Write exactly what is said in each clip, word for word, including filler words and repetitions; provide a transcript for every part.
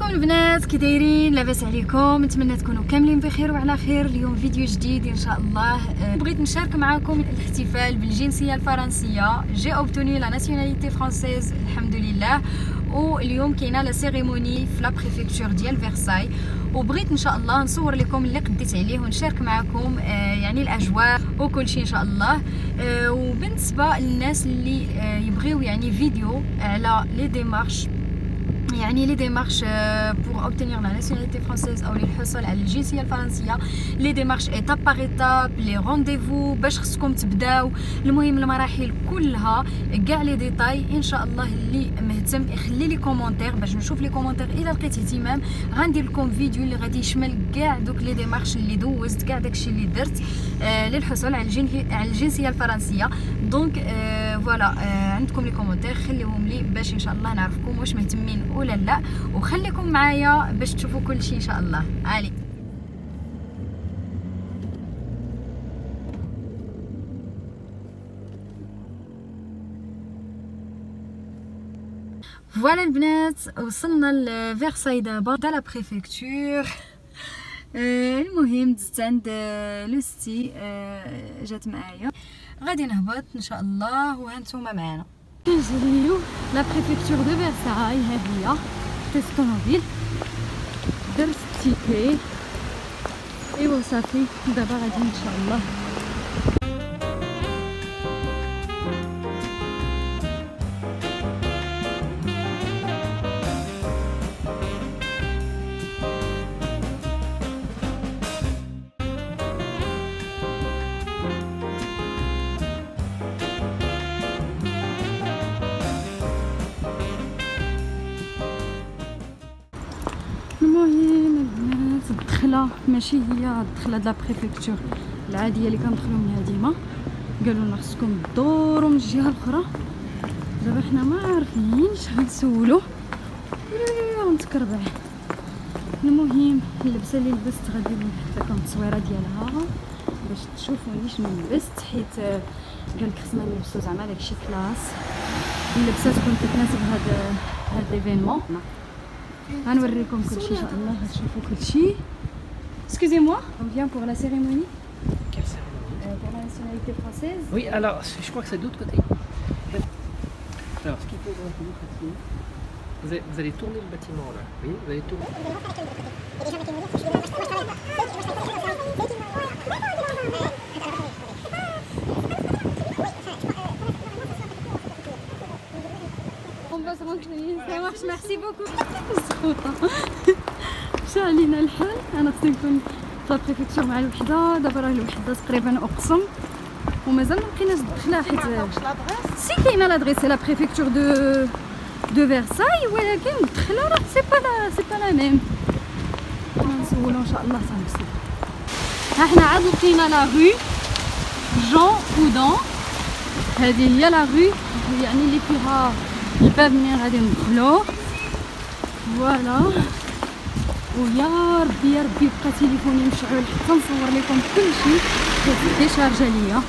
عليكم البنات كي دايرين؟ لاباس عليكم؟ نتمنى تكونوا كاملين بخير وعلى خير. اليوم فيديو جديد ان شاء الله. بغيت نشارك معكم الاحتفال بالجنسيه الفرنسيه. جي اوبتوني لا ناسيوناليتي فرانسيز الحمد لله. واليوم كاينه لا سيريموني في لا بريفكتور ديال فيرساي، وبغيت ان شاء الله نصور لكم اللي قديت عليه ونشارك معكم يعني الاجواء وكل شيء ان شاء الله. وبالنسبه للناس اللي يبغيو يعني فيديو على لي ديمارش، يعني لي ديمارش pour obtenir la nationalité française او للحصول على الجنسيه الفرنسيه، لي ديمارش ايتاب باغ ايتاب، لي رونديفو باش خصكم تبداو، المهم المراحل كلها كاع لي ديتاي. ان شاء الله اللي مهتم يخلي لي كومونتير باش نشوف لي كومونتير. الا لقيت اهتمام غندير لكم فيديو اللي غادي يشمل كاع دوك لي ديمارش اللي دوزت، كاع داكشي اللي درت آه للحصول على على الجنسيه الفرنسيه. دونك آه فوالا آه عندكم لي كومونتير خليهم لي باش ان شاء الله نعرفكم واش مهتمين ولا لا، وخليكم معايا باش تشوفوا كل شيء ان شاء الله. علي فوالا البنات وصلنا لفيرساي دابا دا لا بريفكتور. المهم دزت عند لو سيتي جات معايا، غادي نهبط ان شاء الله وهانتوما معانا. كنجريو لا بريفكتور دو فيرساي، ها هي تست طوموبيل، درت التيكي ايوا صافي دابا غادي ان شاء الله. المهم البنات الدخله ماشي هي الدخله ديال البريفكتور العاديه اللي كندخلو منها ديما، قالوا لنا خصكم دوروا من الجهه الاخرى. دابا حنا ما عارفينش غنسولو ولا غنتكربع. المهم اللبسه اللي لبست غادي نحط لكم التصويره ديالها باش تشوفوا شنو لبست، حيت قال لك خصنا نلبسو زعما داكشي كلاس، اللبسه تكون كتناسب هذا هذا الايفينمون. غنوريكم كلشي ان شاء الله، غتشوفوا كلشي. Excusez moi, on vient pour la cérémonie. Quelle cérémonie? Euh, pour la nationalité française. Oui, alors je crois que c'est de l'autre côté. Alors, ce qui peut vous intéresser, vous allez, vous allez tourner le bâtiment là. Oui, vous allez tourner. ميرسي بوكو. مشى علينا الحال. انا خصني نكون في البريفكتور مع الوحده، دابا راه الوحده تقريبا اقسم ومازال ما لقيناش الدخله، حيت سي كاينه لادريس سي لا بريفكتور دو دو فيرساي، ولكن الدخله راه سي با لا سي با لا ميم. غنسولو ان شاء الله صافي. ها حنا عاد لقينا لا غو جون اودان، هذه هي لا غو يعني اللي فيها الباب منين غادي ندخلو. فوالا ويا ربي يا ربي بقى تليفوني مشعول حتى نصور لكم كلشي، حيت ديشارجا ليا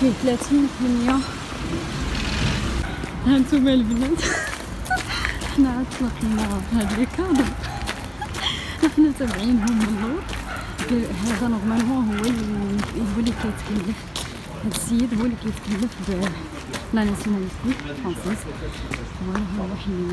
فيه ثلاثين بالمية. ها نتوما البنات حنا عاد تلاقينا بهاد لي كادر، حنا تابعينهم من اللور. هذا نورمالمون هو هو اللي كيتكلف، هاد السيد هو اللي كيتكلف ب لا ناسيوناليتي فرنسيز. فوالا هو حنين.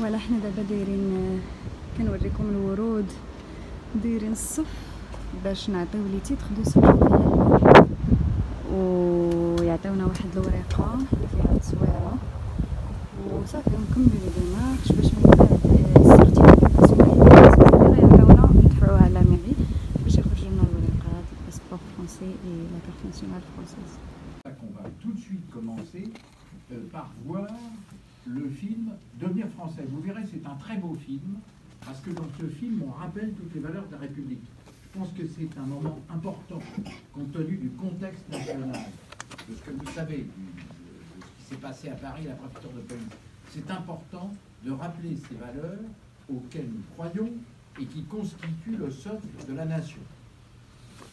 ولا حنا دابا دايرين كنوريكم الورود، دايرين الصف باش نعطيو لي تيتر دو سوجي ويعطيونا واحد الوريقه اللي فيها التصويره وصافي نكملو لي ديمارش باش من بعد السيرتيفيكاسيون ديالنا يعطيونا ندفعوها على ميري باش nationale française. On va tout de suite commencer euh, par voir le film Devenir français. Vous verrez, c'est un très beau film, parce que dans ce film, on rappelle toutes les valeurs de la République. Je pense que c'est un moment important, compte tenu du contexte national, de ce que vous savez, de ce qui s'est passé à Paris, à la préfecture de police. C'est important de rappeler ces valeurs auxquelles nous croyons et qui constituent le socle de la nation.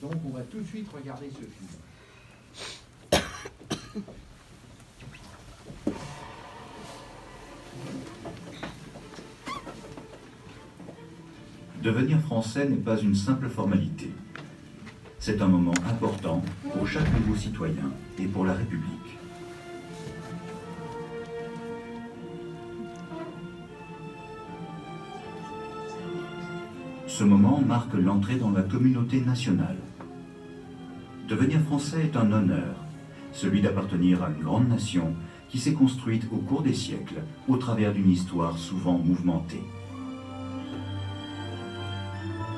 Donc on va tout de suite regarder ce film. Devenir français n'est pas une simple formalité. C'est un moment important pour chaque nouveau citoyen et pour la République. Ce moment marque l'entrée dans la communauté nationale. Devenir français est un honneur, celui d'appartenir à une grande nation qui s'est construite au cours des siècles au travers d'une histoire souvent mouvementée.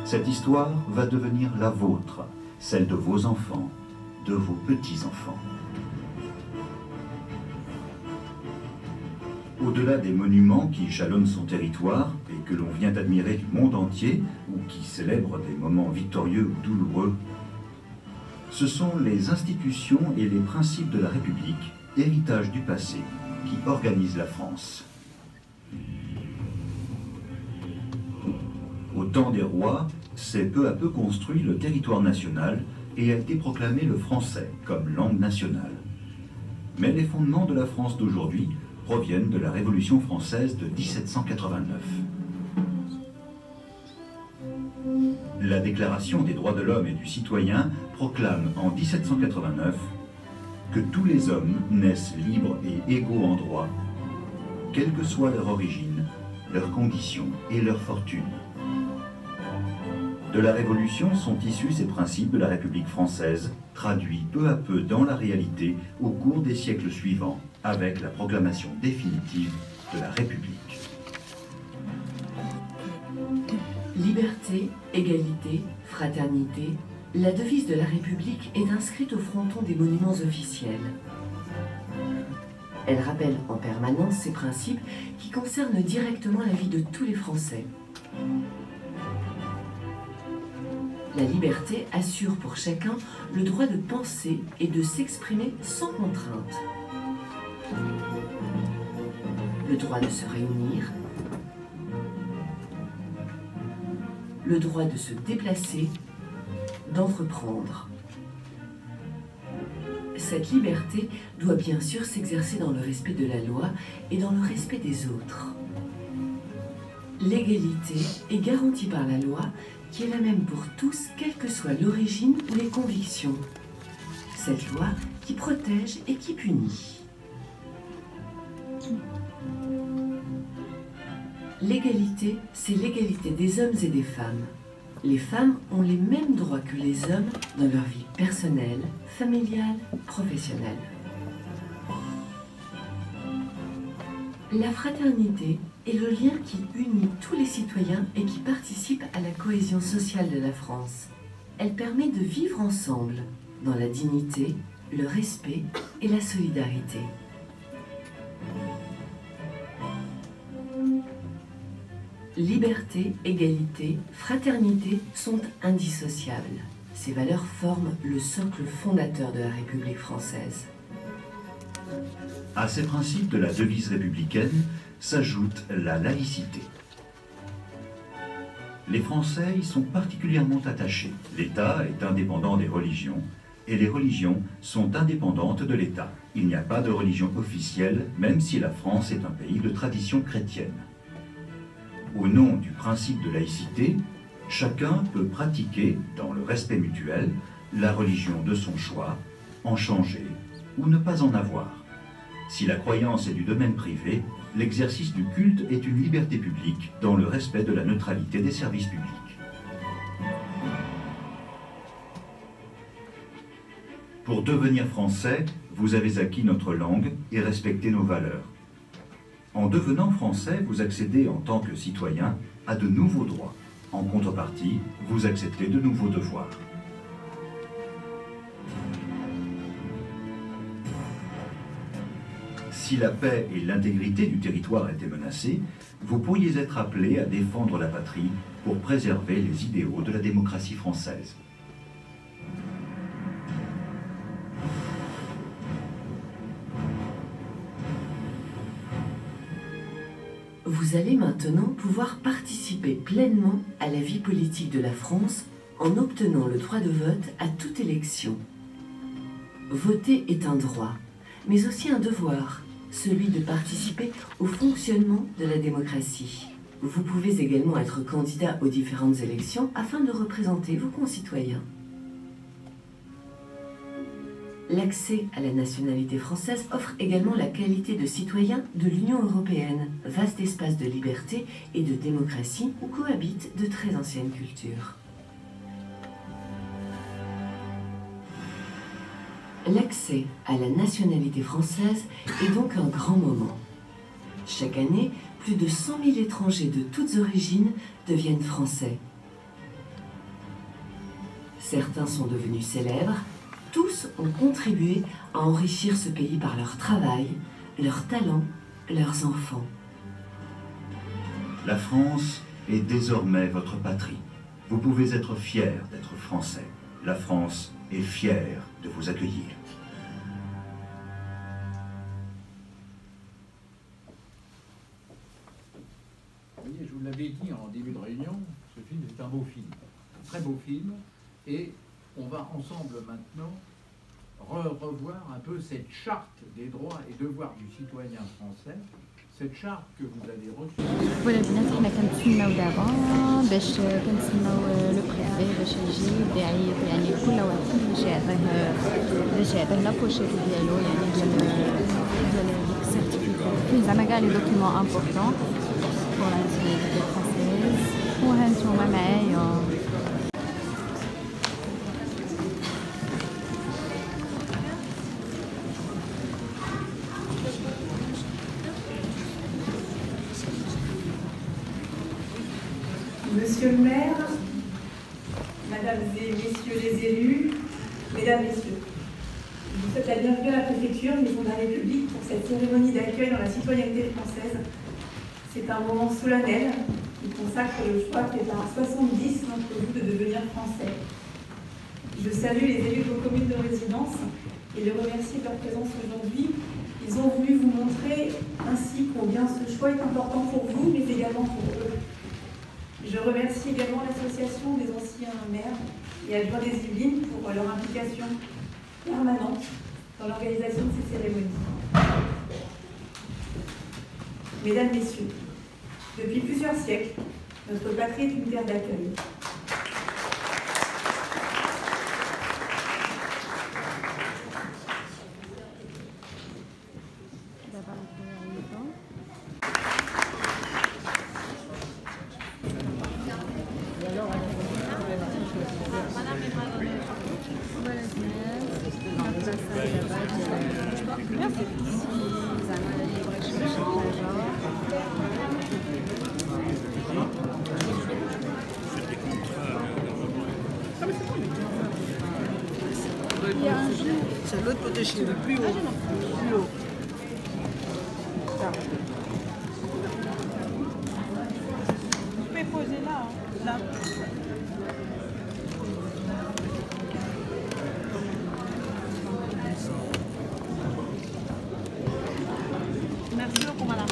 Cette histoire va devenir la vôtre, celle de vos enfants, de vos petits-enfants. Au-delà des monuments qui jalonnent son territoire et que l'on vient admirer du monde entier ou qui célèbrent des moments victorieux ou douloureux, ce sont les institutions et les principes de la République, héritage du passé, qui organisent la France. Au temps des rois, s'est peu à peu construit le territoire national et a été proclamé le français comme langue nationale. Mais les fondements de la France d'aujourd'hui proviennent de la Révolution française de mille sept cent quatre-vingt-neuf. La Déclaration des droits de l'homme et du citoyen proclame en mille sept cent quatre-vingt-neuf que tous les hommes naissent libres et égaux en droit, quelle que soit leur origine, leur condition et leur fortune. De la Révolution sont issus ces principes de la République française, traduits peu à peu dans la réalité au cours des siècles suivants, avec la proclamation définitive de la République. Liberté, égalité, fraternité, la devise de la République est inscrite au fronton des monuments officiels. Elle rappelle en permanence ces principes qui concernent directement la vie de tous les Français. La liberté assure pour chacun le droit de penser et de s'exprimer sans contrainte. Le droit de se réunir, le droit de se déplacer, d'entreprendre. Cette liberté doit bien sûr s'exercer dans le respect de la loi et dans le respect des autres. L'égalité est garantie par la loi, qui est la même pour tous, quelle que soit l'origine ou les convictions. Cette loi qui protège et qui punit. L'égalité, c'est l'égalité des hommes et des femmes. Les femmes ont les mêmes droits que les hommes dans leur vie personnelle, familiale, professionnelle. La fraternité est le lien qui unit tous les citoyens et qui participe à la cohésion sociale de la France. Elle permet de vivre ensemble, dans la dignité, le respect et la solidarité. Liberté, égalité, fraternité sont indissociables. Ces valeurs forment le socle fondateur de la République française. À ces principes de la devise républicaine s'ajoute la laïcité. Les Français y sont particulièrement attachés. L'État est indépendant des religions et les religions sont indépendantes de l'État. Il n'y a pas de religion officielle, même si la France est un pays de tradition chrétienne. Au nom du principe de laïcité, chacun peut pratiquer, dans le respect mutuel, la religion de son choix, en changer ou ne pas en avoir. Si la croyance est du domaine privé, l'exercice du culte est une liberté publique dans le respect de la neutralité des services publics. Pour devenir français, vous avez acquis notre langue et respecté nos valeurs. En devenant français, vous accédez en tant que citoyen à de nouveaux droits. En contrepartie, vous acceptez de nouveaux devoirs. si la paix et l'intégrité du territoire étaient menacées, vous pourriez être appelé à défendre la patrie pour préserver les idéaux de la démocratie française. Vous allez maintenant pouvoir participer pleinement à la vie politique de la France en obtenant le droit de vote à toute élection. Voter est un droit, mais aussi un devoir, celui de participer au fonctionnement de la démocratie. Vous pouvez également être candidat aux différentes élections afin de représenter vos concitoyens. L'accès à la nationalité française offre également la qualité de citoyen de l'Union européenne, vaste espace de liberté et de démocratie où cohabitent de très anciennes cultures. L'accès à la nationalité française est donc un grand moment. Chaque année, plus de cent mille étrangers de toutes origines deviennent français. Certains sont devenus célèbres, tous ont contribué à enrichir ce pays par leur travail, leur talent, leurs enfants. La France est désormais votre patrie. Vous pouvez être fiers d'être français. La France est fière de vous accueillir. Vous voyez, je vous l'avais dit en début de réunion, ce film est un beau film, un très beau film, et on va ensemble maintenant re revoir un peu cette charte des droits et devoirs du citoyen français, cette charte que vous avez reçue. Monsieur le maire, mesdames et messieurs les élus, mesdames, messieurs, je vous souhaite la bienvenue à la préfecture, maison de la République, pour cette cérémonie d'accueil dans la citoyenneté française. C'est un moment solennel qui consacre le choix fait par soixante-dix d'entre vous de devenir français. Je salue les élus de vos communes de résidence et les remercie de leur présence aujourd'hui. Ils ont voulu vous montrer ainsi combien ce choix est important pour vous, mais également pour eux. Je remercie également l'association des anciens maires et adjoints des Yvelines pour leur implication permanente dans l'organisation de ces cérémonies. Mesdames, Messieurs, depuis plusieurs siècles, notre patrie est une terre d'accueil. C'est l'autre côté chez nous, plus haut. Plus haut. Vous pouvez poser là, hein. Là. Merci beaucoup, madame.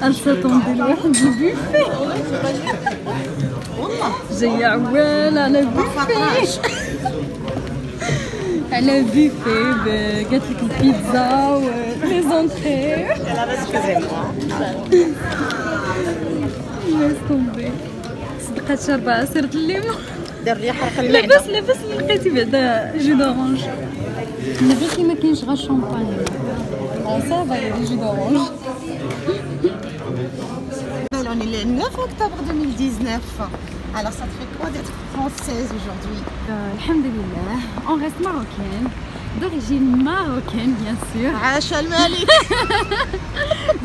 Elle s'attendait loin du buffet. J'ai أول على البوفيه. على البوفيه قالت لك البيتزا ولي زونتري. لباسكم باهي صدقات شربة عصيرة الليمون دار ريحة خلينا لاباس لاباس اللي لقيتي بعدا جو دورانج لاباس ما كاينش غير الشامبان صافا يا جو دورانج On est le neuf octobre deux mille dix-neuf. Alors ça te fait quoi d'être française aujourd'hui? euh, Alhamdoulilah, on reste marocaine, d'origine marocaine bien sûr.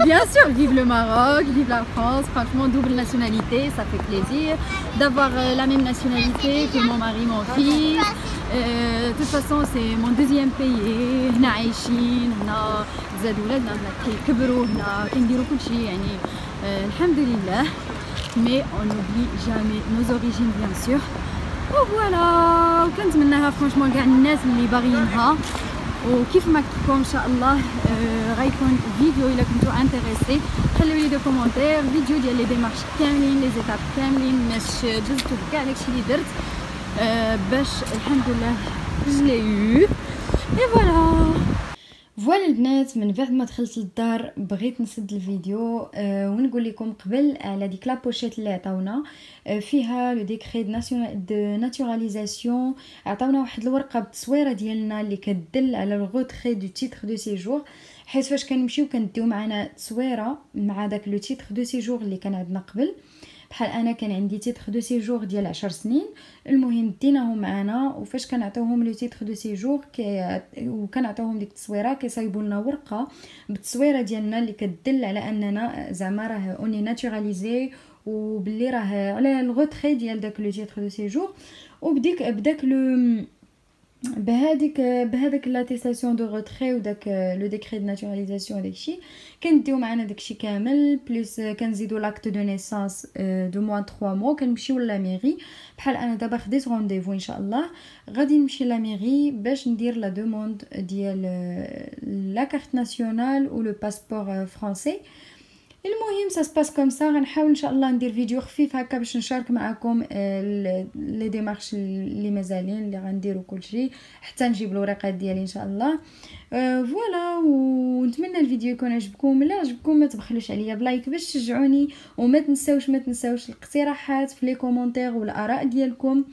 Bien sûr, vive le Maroc, vive la France, franchement double nationalité, ça fait plaisir d'avoir la même nationalité que mon mari, mon fils. Euh, de toute façon c'est mon deuxième pays, هنا عايشين هنا زاد ولادنا هنا كيكبروا هنا كنديروا كل شيء يعني Euh, Alhamdoulilah, mais on n'oublie jamais nos origines bien sûr. Oh voilà, on compte maintenant franchement les gens qui barrent. Et comme vous Inch'Allah, il y aura une vidéo si vous êtes intéressés. Laissez-moi des commentaires, vidéo de les démarches complètes, les étapes complètes, mais je juste tout ce que j'ai fait. Bash, Alhamdoulilah, je l'ai eu. Et voilà. فوالا البنات من بعد ما دخلت للدار بغيت نسد الفيديو أه ونقول لكم قبل على ديك لابوشيت اللي عطاونا أه فيها لو ديكري دو ناتوراليزاسيون عطاونا واحد الورقه بالتصويره ديالنا اللي كتدل على الغوتري دو تيتر دو سيجور حيت فاش كنمشيو كنديو معنا تصويره مع داك لو تيتر دو سيجور اللي كان عندنا قبل بحال انا كان عندي تيتر دو سيجور ديال عشر سنين المهم ديناهم معنا وفاش كنعطيوهم لو تيتر دو سيجور كي وكنعطيوهم ديك التصويره كيصايبوا لنا ورقه بالتصويره ديالنا اللي كتدل على اننا زعما راه اوني ناتوراليزي وبلي راه على الغوتري ديال داك لو تيتر دو سيجور وبديك بداك لو بهذيك بهذاك لاتيساسيون دو روتري وداك لو ديكري دو ناتوراليزاسيون داكشي كنديو معنا داكشي كامل بليس كنزيدو لاكت دو نيسانس دو موان ثلاثة مو كنمشيو لاميري بحال انا دابا خديت رونديفو ان شاء الله غادي نمشي لاميري باش ندير لا دوموند ديال لا كارت ناسيونال و لو باسبور فرونسي المهم سا سباس كوم سا غنحاول ان شاء الله ندير فيديو خفيف هكا باش نشارك معكم لي ديمارش اللي مازالين اللي غنديروا كلشي حتى نجيب الورقات ديالي ان شاء الله فوالا ونتمنى الفيديو يكون عجبكم الا عجبكم ما تبخلوش عليا بلايك باش تشجعوني وما تنساوش ما تنساوش الاقتراحات في لي كومونتير والاراء ديالكم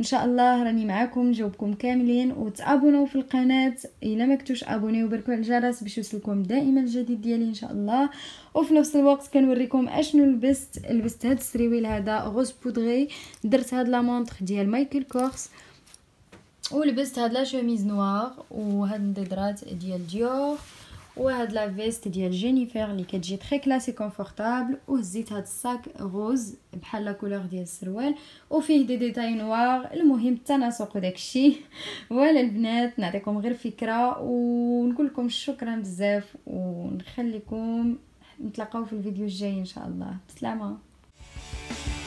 ان شاء الله راني معاكم نجاوبكم كاملين وتابوناو في القناه الا ما كنتوش ابوني وبركوا على الجرس باش يوصلكم دائما الجديد ديالي ان شاء الله وفي نفس الوقت كنوريكم اشنو لبست لبست هذا السريويل هذا غوز بودغي درت هاد لا مونطخ ديال مايكل كورس ولبست هاد لا شوميز نوار وهاد النضرات ديال ديور وهاد لا فيست ديال جينيفر اللي كتجي تري كلاسي كونفورطابل وهزيت هاد الساك غوز بحال لا كولور ديال السروال وفيه دي ديتاي نوار المهم التناسق وداكشي فوالا البنات نعطيكم غير فكره ونقول لكم شكرا بزاف ونخليكم نتلاقاو في الفيديو الجاي ان شاء الله بسلامه.